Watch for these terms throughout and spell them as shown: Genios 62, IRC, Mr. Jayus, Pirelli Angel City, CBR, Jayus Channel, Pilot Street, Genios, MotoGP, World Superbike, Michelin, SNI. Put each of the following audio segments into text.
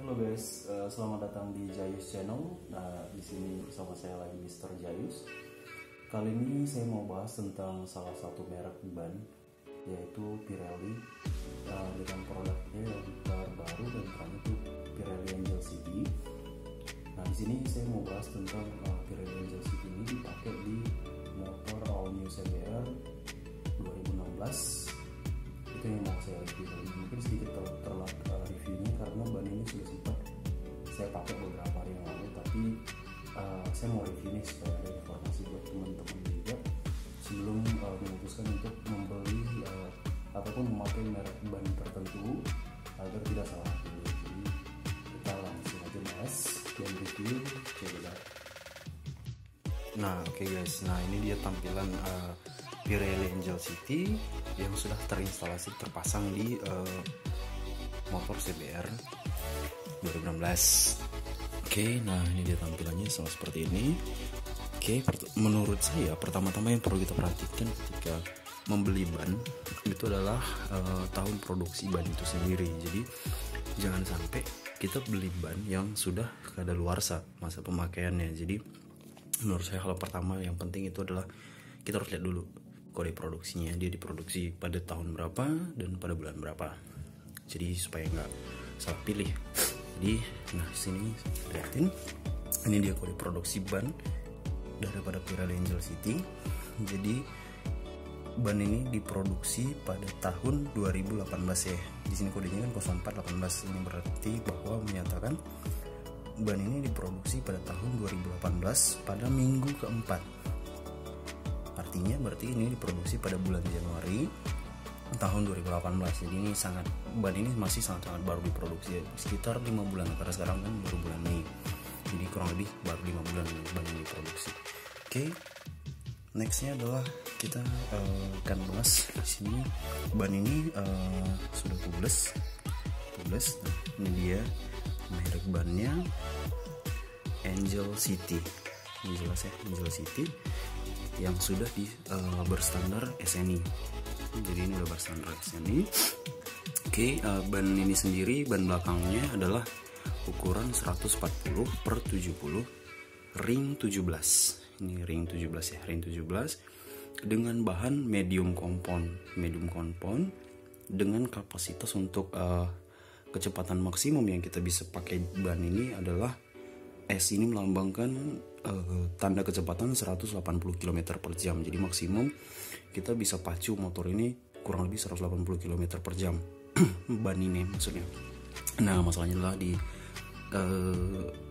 Halo guys, selamat datang di Jayus Channel. Nah, di sini bersama saya lagi Mr. Jayus. Kali ini saya mau bahas tentang salah satu merek ban, yaitu Pirelli, dengan produknya yang terbaru dan namanya itu Pirelli Angel City. Nah, di sini saya mau bahas tentang Pirelli Angel City ini dipakai di motor All New CBR 2016. Itu yang mau saya review. Mungkin sedikit terlambat reviewnya karena ban ini sudah sempat saya pakai beberapa hari yang lalu, tapi saya mau review ini supaya ada informasi buat teman-teman juga sebelum memutuskan untuk membeli ataupun memakai merek ban tertentu agar tidak salah pilih. Jadi kita langsung aja bahas dan review coba. Nah, oke guys, nah ini dia tampilan Pirelli Angel City yang sudah terinstalasi terpasang di motor CBR 2016. Oke, nah ini dia tampilannya sama seperti ini. Oke, menurut saya pertama-tama yang perlu kita perhatikan ketika membeli ban itu adalah tahun produksi ban itu sendiri. Jadi jangan sampai kita beli ban yang sudah kadaluarsa masa pemakaiannya. Jadi menurut saya hal pertama yang penting itu adalah kita harus lihat dulu kode produksinya, dia diproduksi pada tahun berapa dan pada bulan berapa, jadi supaya nggak salah pilih. Jadi nah sini lihatin, ini dia kode produksi ban daripada Pirelli Angel City. Jadi ban ini diproduksi pada tahun 2018 ya. Di sini kodenya kan 0418, ini berarti bahwa menyatakan ban ini diproduksi pada tahun 2018 pada minggu keempat. Artinya berarti ini diproduksi pada bulan Januari tahun 2018. Jadi ini sangat, ban ini masih sangat-sangat baru diproduksi, sekitar 5 bulan. Karena sekarang kan baru bulan Mei, jadi kurang lebih baru 5 bulan ban ini diproduksi. Oke, nextnya adalah kita akan bahas di sini ban ini sudah tubeless. Nah, ini dia merek bannya Angel City. Ini jelas ya, Angel City yang sudah di berstandar SNI. Jadi ini udah berstandar SNI. Oke, ban ini sendiri, ban belakangnya adalah ukuran 140/70 ring 17. Ini ring 17 ya, ring 17 dengan bahan medium compound dengan kapasitas untuk kecepatan maksimum yang kita bisa pakai ban ini adalah S. Ini melambangkan tanda kecepatan 180 km/jam. Jadi maksimum kita bisa pacu motor ini kurang lebih 180 km/jam ban ini maksudnya. Nah, masalahnya adalah di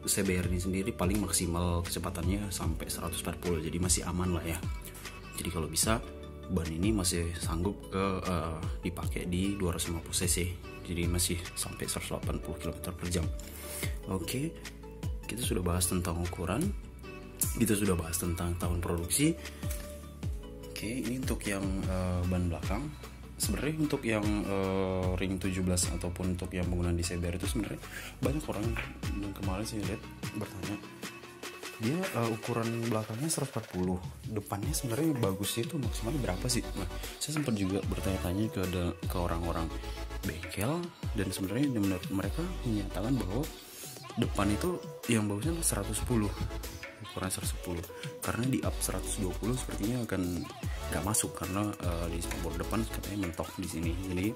CBR ini sendiri paling maksimal kecepatannya sampai 140. Jadi masih aman lah ya. Jadi kalau bisa ban ini masih sanggup ke dipakai di 250 cc. Jadi masih sampai 180 km/jam. Oke, kita sudah bahas tentang ukuran, kita sudah bahas tentang tahun produksi. Oke, ini untuk yang ban belakang. Sebenarnya untuk yang ring 17 ataupun untuk yang penggunaan di CBR itu sebenarnya banyak orang yang kemarin saya lihat bertanya, dia ukuran belakangnya 140, depannya sebenarnya bagusnya itu maksimal berapa sih? Nah, saya sempat juga bertanya-tanya ke orang-orang bengkel, dan sebenarnya mereka menyatakan bahwa depan itu yang bagusnya 110, ukuran 110, karena di up 120 sepertinya akan nggak masuk karena di spambor depan katanya mentok di sini. Jadi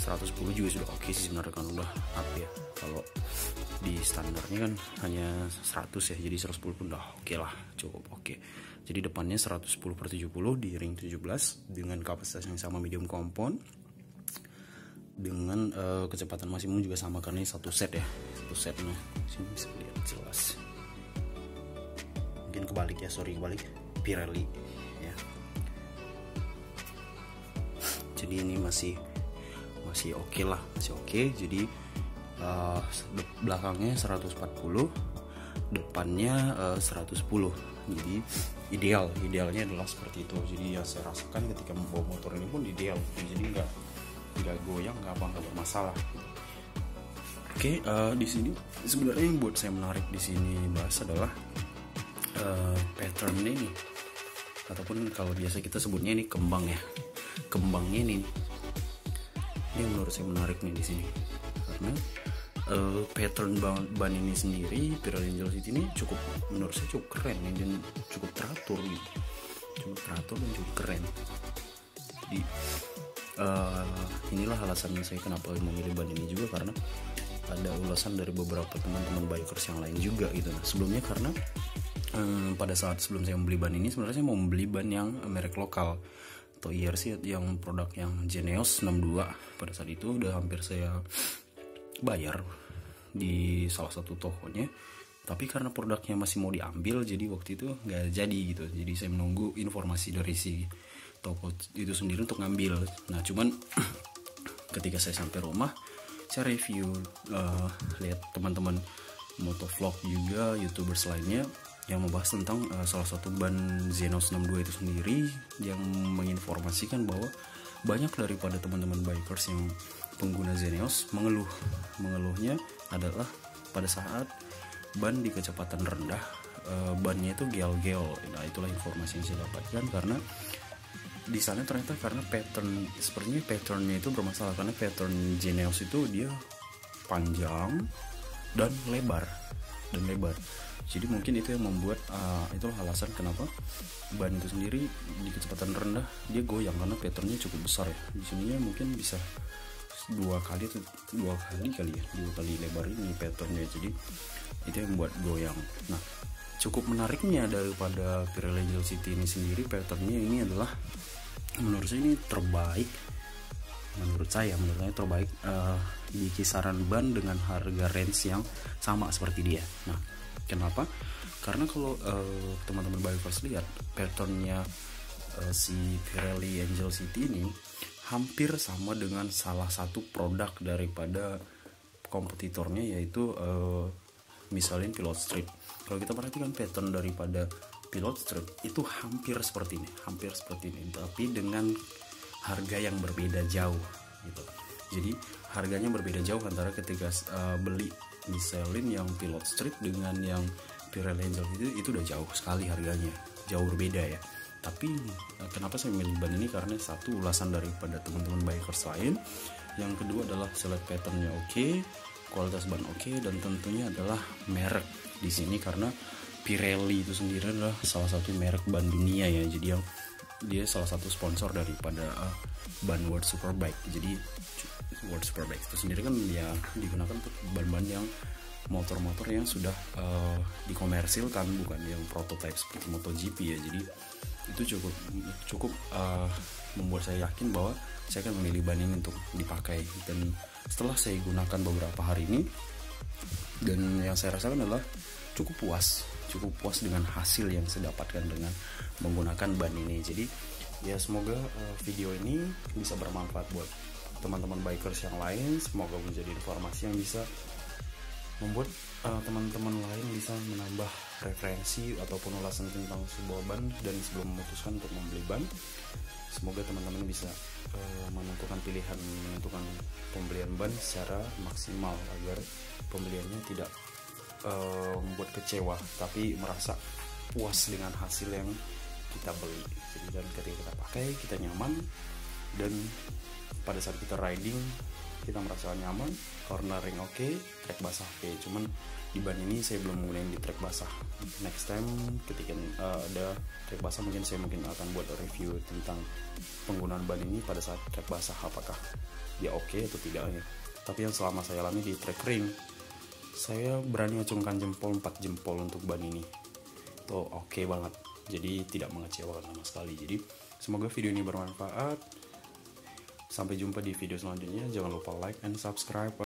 110 juga sudah oke sih sebenarnya, kan udah up ya. Kalau di standarnya kan hanya 100 ya, jadi 110 pun udah oke lah, cukup oke. Jadi depannya 110/70 di ring 17 dengan kapasitas yang sama medium compound, dengan kecepatan maksimum juga sama karena ini satu set ya, satu set. Nah, sini bisa lihat jelas, mungkin kebalik ya, sorry kebalik, Pirelli ya. Jadi ini masih oke lah, masih oke. Jadi belakangnya 140, depannya 110. Jadi idealnya adalah seperti itu. Jadi ya saya rasakan ketika membawa motor ini pun ideal, jadi nggak goyang, nggak bermasalah. Oke, di sini sebenarnya yang buat saya menarik di sini bahas adalah pattern ini, ataupun kalau biasa kita sebutnya ini kembang ya, kembangnya ini yang menurut saya menarik nih di sini, karena pattern ban ini sendiri, Pirelli Angel City ini cukup, menurut saya cukup keren ya, dan cukup teratur gitu, cukup teratur dan cukup keren. Jadi inilah alasannya saya kenapa memilih ban ini juga, karena ada ulasan dari beberapa teman-teman bikers yang lain juga gitu. Nah, sebelumnya karena pada saat sebelum saya membeli ban ini, sebenarnya saya mau membeli ban yang merek lokal atau IRC yang produk yang Genios 62. Pada saat itu udah hampir saya bayar di salah satu tokonya, tapi karena produknya masih mau diambil, jadi waktu itu nggak jadi gitu. Jadi saya menunggu informasi dari si toko itu sendiri untuk ngambil. Nah cuman ketika saya sampai rumah, saya review, lihat teman-teman motovlog juga, youtubers lainnya yang membahas tentang salah satu ban Genios 62 itu sendiri, yang menginformasikan bahwa banyak daripada teman-teman bikers yang pengguna Genios mengeluhnya adalah pada saat ban di kecepatan rendah, bannya itu gel-gel. Nah itulah informasi yang saya dapatkan, karena di sana ternyata karena pattern, sepertinya patternnya itu bermasalah, karena pattern Genios itu dia panjang dan lebar jadi mungkin itu yang membuat itulah alasan kenapa ban itu sendiri di kecepatan rendah dia goyang, karena patternnya cukup besar ya. Di sininya mungkin bisa dua kali lebar ini patternnya, jadi itu yang buat goyang. Nah cukup menariknya daripada Pirelli Angel City ini sendiri, patternnya ini adalah menurut saya ini terbaik, menurut saya terbaik di kisaran ban dengan harga range yang sama seperti dia. Nah kenapa? Karena kalau teman-teman bikers lihat patternnya si Pirelli Angel City ini hampir sama dengan salah satu produk daripada kompetitornya, yaitu Michelin Pilot Street. Kalau kita perhatikan pattern daripada Pilot Street itu hampir seperti ini, tapi dengan harga yang berbeda jauh gitu. Jadi harganya berbeda jauh antara ketika beli Michelin yang Pilot Street dengan yang Pirelli Angel itu udah jauh sekali harganya, jauh berbeda ya. Tapi kenapa saya memilih ban ini, karena satu, ulasan daripada teman-teman bikers lain, yang kedua adalah select patternnya oke, kualitas ban oke, dan tentunya adalah merek di sini, karena Pirelli itu sendiri adalah salah satu merek ban dunia ya. Jadi yang dia salah satu sponsor daripada ban World Superbike. Jadi World Superbike itu sendiri kan dia digunakan untuk ban-ban yang motor-motor yang sudah dikomersilkan, bukan yang prototipe seperti MotoGP ya. Jadi itu cukup membuat saya yakin bahwa saya akan memilih ban ini untuk dipakai. Dan setelah saya gunakan beberapa hari ini, dan yang saya rasakan adalah cukup puas dengan hasil yang saya dapatkan dengan menggunakan ban ini. Jadi ya semoga video ini bisa bermanfaat buat teman-teman bikers yang lain, semoga menjadi informasi yang bisa membuat teman-teman lain bisa menambah referensi ataupun ulasan tentang sebuah ban. Dan sebelum memutuskan untuk membeli ban, semoga teman-teman bisa menentukan pembelian ban secara maksimal, agar pembeliannya tidak membuat kecewa, tapi merasa puas dengan hasil yang kita beli. Jadi dan ketika kita pakai, kita nyaman, dan pada saat kita riding kita merasa nyaman, cornering oke, trek basah oke. Cuman di ban ini saya belum mulai di trek basah. Next time ketika ada trek basah, mungkin saya akan buat review tentang penggunaan ban ini pada saat trek basah, apakah dia oke atau tidaknya. Tapi yang selama saya alami di trek ring, saya berani acungkan jempol 4 jempol untuk ban ini. Tuh oke banget. Jadi tidak mengecewakan sama sekali. Jadi semoga video ini bermanfaat. Sampai jumpa di video selanjutnya. Jangan lupa like and subscribe.